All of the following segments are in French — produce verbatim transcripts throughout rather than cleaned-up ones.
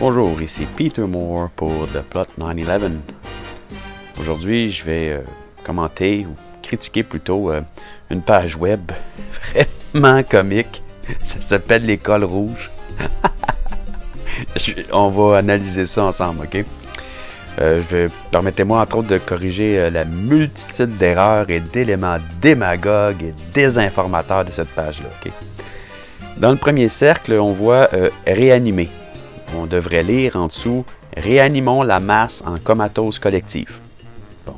Bonjour, ici Peter Moore pour The Plot neuf onze. Aujourd'hui, je vais euh, commenter, ou critiquer plutôt, euh, une page web vraiment comique. Ça s'appelle Les cols-rouges. On va analyser ça ensemble, ok? Euh, je Permettez-moi, entre autres, de corriger euh, la multitude d'erreurs et d'éléments démagogues et désinformateurs de cette page-là, ok? Dans le premier cercle, on voit euh, « Réanimer ». On devrait lire en dessous « Réanimons la masse en comatose collective ». Bon.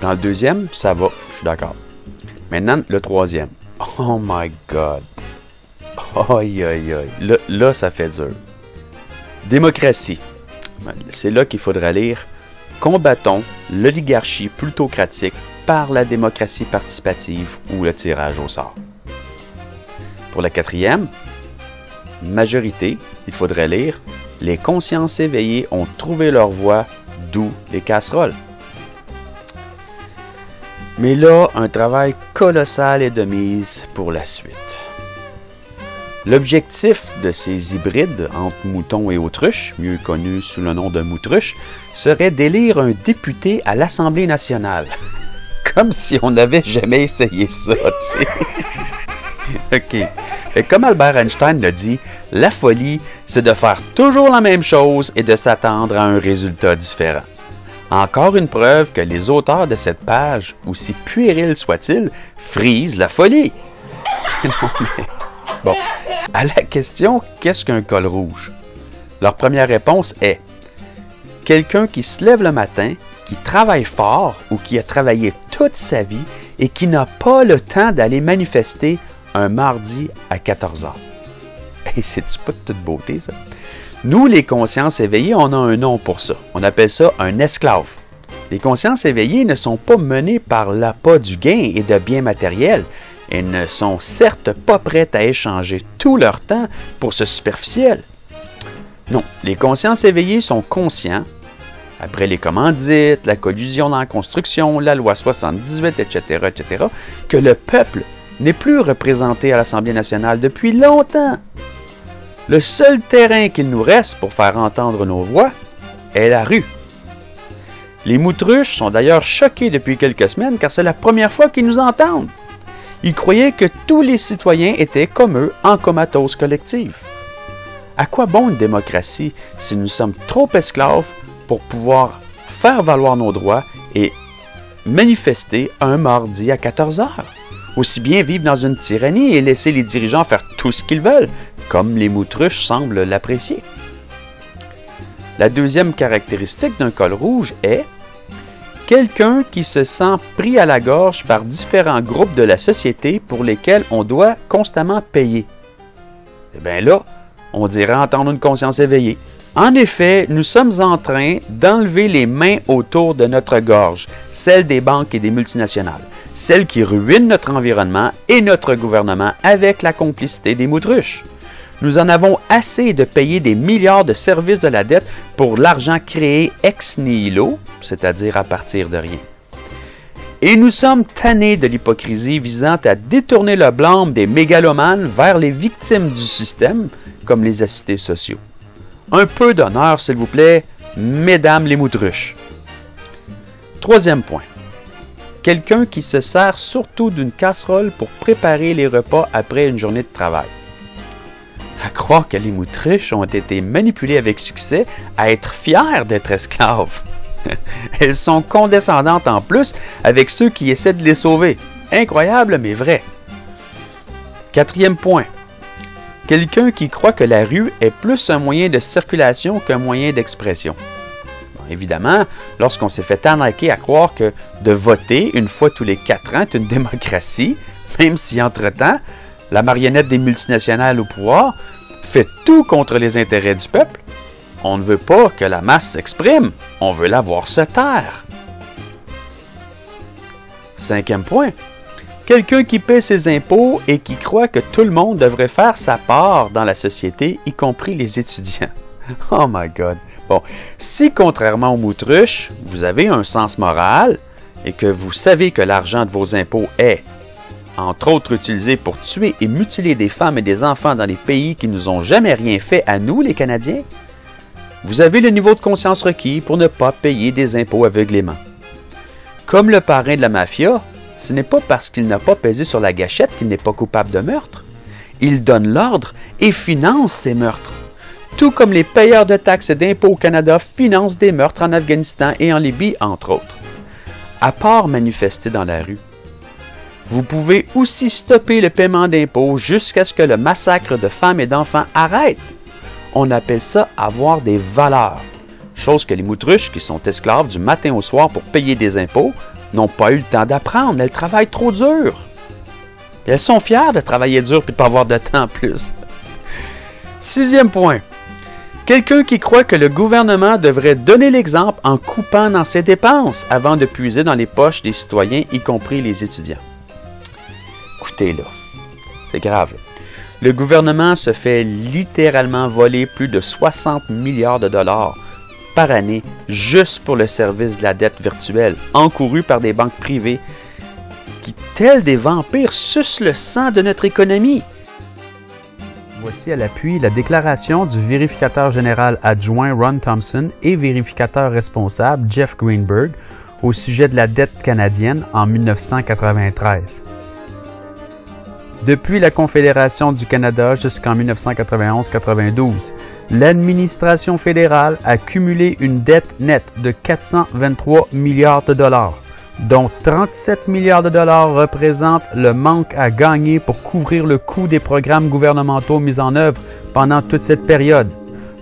Dans le deuxième, ça va, je suis d'accord. Maintenant, le troisième. Oh my God! Aïe, aïe, aïe. Là, ça fait dur. Démocratie. C'est là qu'il faudra lire « Combattons l'oligarchie plutocratique par la démocratie participative ou le tirage au sort ». Pour la quatrième, majorité, il faudrait lire « Les consciences éveillées ont trouvé leur voie, d'où les casseroles ». Mais là, un travail colossal est de mise pour la suite. L'objectif de ces hybrides entre moutons et autruches, mieux connus sous le nom de moutruches, serait d'élire un député à l'Assemblée nationale. Comme si on n'avait jamais essayé ça, tu sais. OK. Et comme Albert Einstein le dit, la folie, c'est de faire toujours la même chose et de s'attendre à un résultat différent. Encore une preuve que les auteurs de cette page, aussi puérils soient-ils, frisent la folie. Non, mais... Bon. À la question « Qu'est-ce qu'un col rouge? » Leur première réponse est « Quelqu'un qui se lève le matin, qui travaille fort ou qui a travaillé toute sa vie et qui n'a pas le temps d'aller manifester un mardi à quatorze heures. » Et c'est-tu pas de toute beauté, ça? Nous, les consciences éveillées, on a un nom pour ça. On appelle ça un esclave. Les consciences éveillées ne sont pas menées par l'appât du gain et de biens matériels, et ne sont certes pas prêtes à échanger tout leur temps pour ce superficiel. Non, les consciences éveillées sont conscients, après les commandites, la collusion dans la construction, la loi soixante-dix-huit, et cetera, et cetera, que le peuple n'est plus représenté à l'Assemblée nationale depuis longtemps. Le seul terrain qu'il nous reste pour faire entendre nos voix est la rue. Les moutruches sont d'ailleurs choqués depuis quelques semaines car c'est la première fois qu'ils nous entendent. Ils croyaient que tous les citoyens étaient comme eux en comatose collective. À quoi bon une démocratie si nous sommes trop esclaves pour pouvoir faire valoir nos droits et manifester un mardi à quatorze heures? Aussi bien vivre dans une tyrannie et laisser les dirigeants faire tout ce qu'ils veulent, comme les moutruches semblent l'apprécier. La deuxième caractéristique d'un col rouge est quelqu'un qui se sent pris à la gorge par différents groupes de la société pour lesquels on doit constamment payer. Eh bien là, on dirait entendre une conscience éveillée. En effet, nous sommes en train d'enlever les mains autour de notre gorge, celles des banques et des multinationales, celles qui ruinent notre environnement et notre gouvernement avec la complicité des moutruches. Nous en avons assez de payer des milliards de services de la dette pour l'argent créé ex nihilo, c'est-à-dire à partir de rien. Et nous sommes tannés de l'hypocrisie visant à détourner le blâme des mégalomanes vers les victimes du système, comme les assistés sociaux. Un peu d'honneur, s'il vous plaît, mesdames les moutruches. Troisième point. Quelqu'un qui se sert surtout d'une casserole pour préparer les repas après une journée de travail. À croire que les moutruches ont été manipulées avec succès à être fières d'être esclaves. Elles sont condescendantes en plus avec ceux qui essaient de les sauver. Incroyable, mais vrai. Quatrième point. Quelqu'un qui croit que la rue est plus un moyen de circulation qu'un moyen d'expression. Bon, évidemment, lorsqu'on s'est fait arnaquer à croire que de voter une fois tous les quatre ans est une démocratie, même si entre-temps, la marionnette des multinationales au pouvoir fait tout contre les intérêts du peuple. On ne veut pas que la masse s'exprime, on veut la voir se taire. Cinquième point. Quelqu'un qui paie ses impôts et qui croit que tout le monde devrait faire sa part dans la société, y compris les étudiants. Oh my God! Bon, si contrairement aux moutruches, vous avez un sens moral et que vous savez que l'argent de vos impôts est... entre autres utilisés pour tuer et mutiler des femmes et des enfants dans des pays qui nous ont jamais rien fait à nous, les Canadiens, Vous avez le niveau de conscience requis pour ne pas payer des impôts aveuglément. Comme le parrain de la mafia, ce n'est pas parce qu'il n'a pas pesé sur la gâchette qu'il n'est pas coupable de meurtre. Il donne l'ordre et finance ces meurtres. Tout comme les payeurs de taxes et d'impôts au Canada financent des meurtres en Afghanistan et en Libye, entre autres. À part manifester dans la rue. Vous pouvez aussi stopper le paiement d'impôts jusqu'à ce que le massacre de femmes et d'enfants arrête. On appelle ça avoir des valeurs, chose que les moutruches qui sont esclaves du matin au soir pour payer des impôts n'ont pas eu le temps d'apprendre. Elles travaillent trop dur. Et elles sont fières de travailler dur et de ne pas avoir de temps en plus. Sixième point. Quelqu'un qui croit que le gouvernement devrait donner l'exemple en coupant dans ses dépenses avant de puiser dans les poches des citoyens, y compris les étudiants. Écoutez là, c'est grave. Là. Le gouvernement se fait littéralement voler plus de soixante milliards de dollars par année juste pour le service de la dette virtuelle encourue par des banques privées qui, tels des vampires, sucent le sang de notre économie. Voici à l'appui la déclaration du vérificateur général adjoint Ron Thompson et vérificateur responsable Jeff Greenberg au sujet de la dette canadienne en mille neuf cent quatre-vingt-treize. Depuis la Confédération du Canada jusqu'en mille neuf cent quatre-vingt-onze quatre-vingt-douze, l'administration fédérale a cumulé une dette nette de quatre cent vingt-trois milliards de dollars, dont trente-sept milliards de dollars représentent le manque à gagner pour couvrir le coût des programmes gouvernementaux mis en œuvre pendant toute cette période.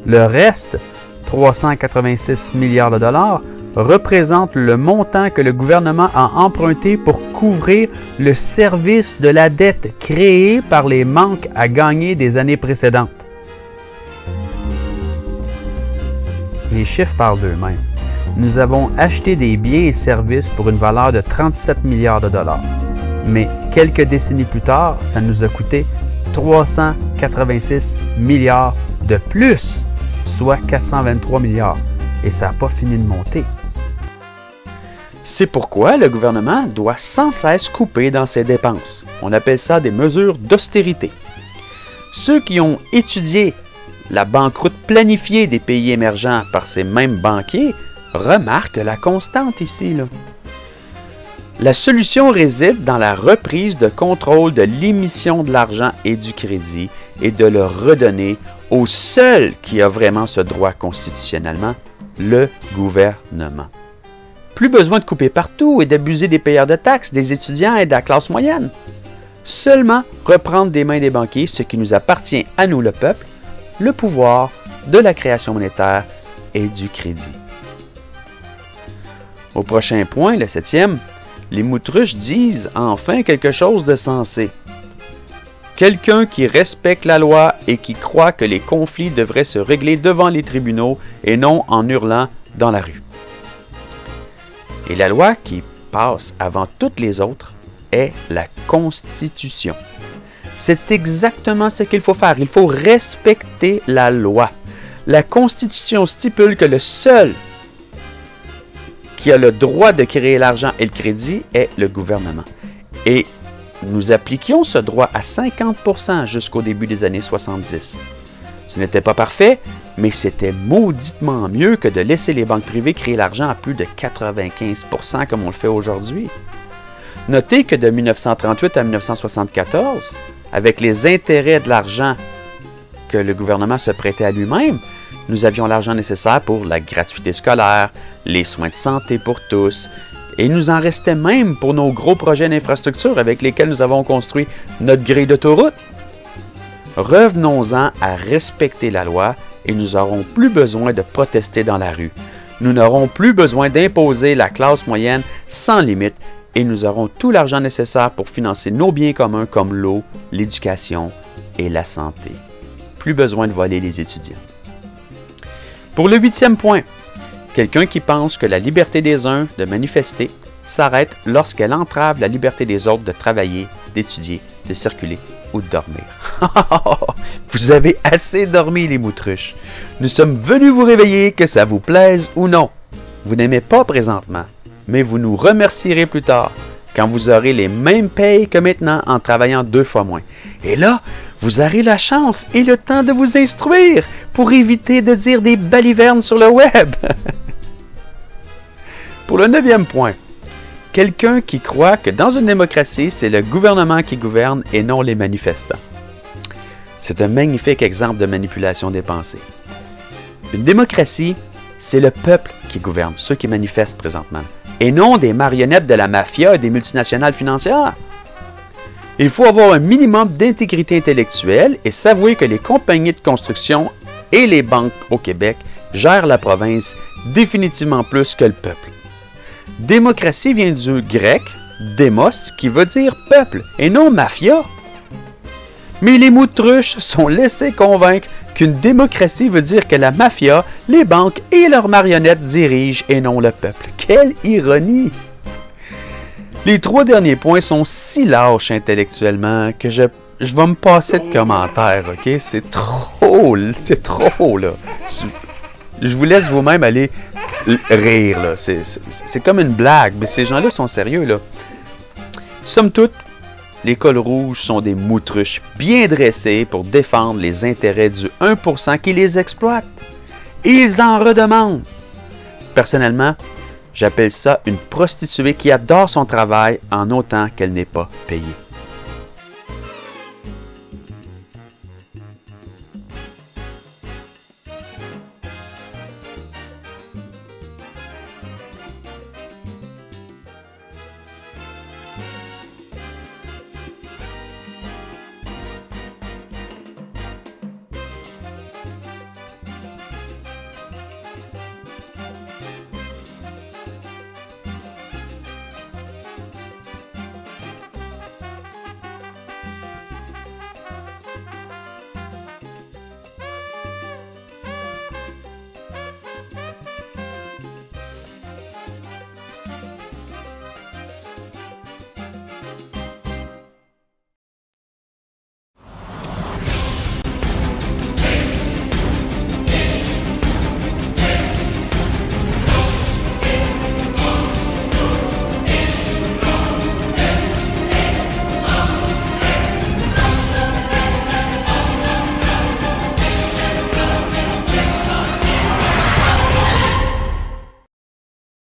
Le reste, trois cent quatre-vingt-six milliards de dollars, représente le montant que le gouvernement a emprunté pour couvrir le service de la dette créée par les manques à gagner des années précédentes. Les chiffres parlent d'eux-mêmes. Nous avons acheté des biens et services pour une valeur de trente-sept milliards de dollars. Mais quelques décennies plus tard, ça nous a coûté trois cent quatre-vingt-six milliards de plus, soit quatre cent vingt-trois milliards. Et ça n'a pas fini de monter. C'est pourquoi le gouvernement doit sans cesse couper dans ses dépenses. On appelle ça des mesures d'austérité. Ceux qui ont étudié la banqueroute planifiée des pays émergents par ces mêmes banquiers remarquent la constante ici, là. La solution réside dans la reprise de contrôle de l'émission de l'argent et du crédit et de le redonner au seul qui a vraiment ce droit constitutionnellement, le gouvernement. Plus besoin de couper partout et d'abuser des payeurs de taxes, des étudiants et de la classe moyenne. Seulement reprendre des mains des banquiers ce qui nous appartient à nous, le peuple, le pouvoir de la création monétaire et du crédit. Au prochain point, le septième, les moutruches disent enfin quelque chose de sensé. Quelqu'un qui respecte la loi et qui croit que les conflits devraient se régler devant les tribunaux et non en hurlant dans la rue. Et la loi qui passe avant toutes les autres est la Constitution. C'est exactement ce qu'il faut faire. Il faut respecter la loi. La Constitution stipule que le seul qui a le droit de créer l'argent et le crédit est le gouvernement. Et nous appliquions ce droit à cinquante pour cent jusqu'au début des années soixante-dix. Ce n'était pas parfait, mais c'était mauditement mieux que de laisser les banques privées créer l'argent à plus de quatre-vingt-quinze pour cent comme on le fait aujourd'hui. Notez que de mille neuf cent trente-huit à mille neuf cent soixante-quatorze, avec les intérêts de l'argent que le gouvernement se prêtait à lui-même, nous avions l'argent nécessaire pour la gratuité scolaire, les soins de santé pour tous, et il nous en restait même pour nos gros projets d'infrastructure avec lesquels nous avons construit notre grille d'autoroute. Revenons-en à respecter la loi et nous n'aurons plus besoin de protester dans la rue. Nous n'aurons plus besoin d'imposer la classe moyenne sans limite et nous aurons tout l'argent nécessaire pour financer nos biens communs comme l'eau, l'éducation et la santé. Plus besoin de voler les étudiants. Pour le huitième point, quelqu'un qui pense que la liberté des uns de manifester s'arrête lorsqu'elle entrave la liberté des autres de travailler, d'étudier, de circuler ou de dormir. Vous avez assez dormi, les moutruches. Nous sommes venus vous réveiller, que ça vous plaise ou non. Vous n'aimez pas présentement, mais vous nous remercierez plus tard, quand vous aurez les mêmes payes que maintenant en travaillant deux fois moins. Et là, vous aurez la chance et le temps de vous instruire pour éviter de dire des balivernes sur le web. Pour le neuvième point, quelqu'un qui croit que dans une démocratie, c'est le gouvernement qui gouverne et non les manifestants. C'est un magnifique exemple de manipulation des pensées. Une démocratie, c'est le peuple qui gouverne, ceux qui manifestent présentement, et non des marionnettes de la mafia et des multinationales financières. Il faut avoir un minimum d'intégrité intellectuelle et s'avouer que les compagnies de construction et les banques au Québec gèrent la province définitivement plus que le peuple. Démocratie vient du grec « démos » qui veut dire « peuple » et non « mafia ». Mais les moutruches sont laissés convaincre qu'une démocratie veut dire que la mafia, les banques et leurs marionnettes dirigent et non le peuple. Quelle ironie! Les trois derniers points sont si lâches intellectuellement que je, je vais me passer de commentaires, ok? C'est trop, c'est trop, là. Je, je vous laisse vous-même aller rire, là. C'est, c'est, c'est comme une blague, mais ces gens-là sont sérieux, là. Somme toute, les cols rouges sont des moutruches bien dressées pour défendre les intérêts du un pour cent qui les exploite. Ils en redemandent. Personnellement, j'appelle ça une prostituée qui adore son travail en autant qu'elle n'est pas payée.